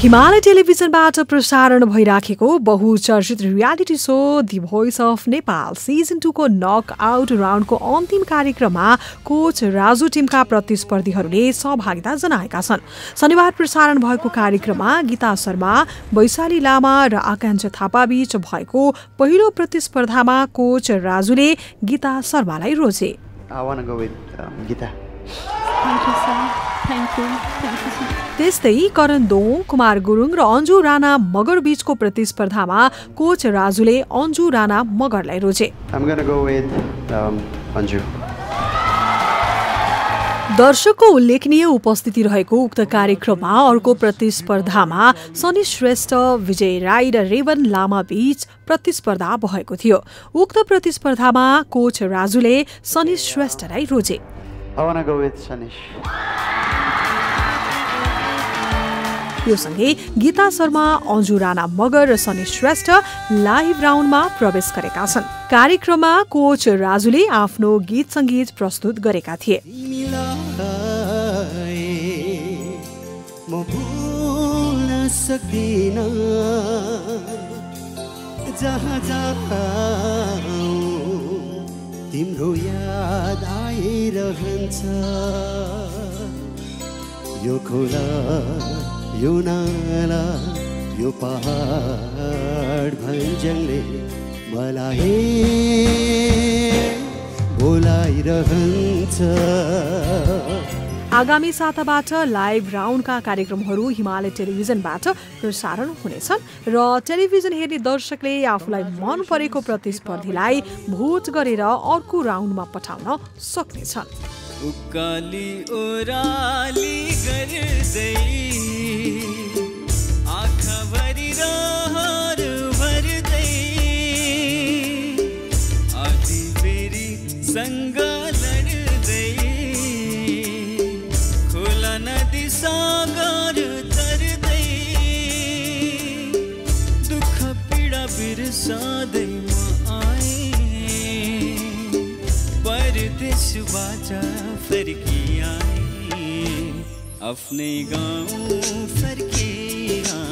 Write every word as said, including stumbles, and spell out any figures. हिमालय टेलिभिजनबाट प्रसारण भइराखेको बहुचर्चित reality show the voice of Nepal season two को नकआउट राउन्डको अन्तिम कार्यक्रममा कोच राजु टिमका प्रतिस्पर्धीहरूले सहभागिता जनाएका छन्। शनिबार प्रसारण भएको कार्यक्रममा गीता सर्मा, बैसाली लामा र राकेन्ज थापा बीच भएको पहिलो प्रतिस्पर्धामा कोच राजुले गीता शर्मालाई रोजे। त्यस्तै करण दोंग कुमार गुरुंग र रांजू राणा मगर बीचको प्रतिस्पर्धामा कोच राजुले रांजू राणा मगरलाई रोजे। दर्शकको उल्लेखनीय उपस्थिति रहेको उक्त कार्यक्रममा अर्को प्रतिस्पर्धामा सनी श्रेष्ठ, विजय राई र रेवन लामा बीच प्रतिस्पर्धा भएको थियो। उक्त प्रतिस्पर्धामा कोच राजुले सनी श्रेष्ठलाई रोजे। यो सँगै गीता शर्मा, रांजू राणा मगर र सनी श्रेष्ठ लाइभ राउन्डमा प्रवेश गरेका छन्। कार्यक्रममा कोच राजुले आफ्नो गीत संगीत प्रस्तुत गरेका थिए। तिम्रो याद आइरहन्छ यो खोला, यो नाला, यो पहाड भन्जले मलाई बोलाइरहन्छ। आगामी साताबाट लाइभ राउन्डका कार्यक्रमहरू हिमालय टेलिभिजनबाट प्रसारण हुनेछन् र टेलिभिजन हेर्ने दर्शकले आफूलाई मन परेको प्रतिस्पर्धीलाई भोट गरेर अर्को राउन्डमा पठाउन सक्नेछन्। सागर तर्दै दुःख पीडा बिर्सदै म आए परदेशबाट फर्किआए आफ्नै गाउँ फर्किआए।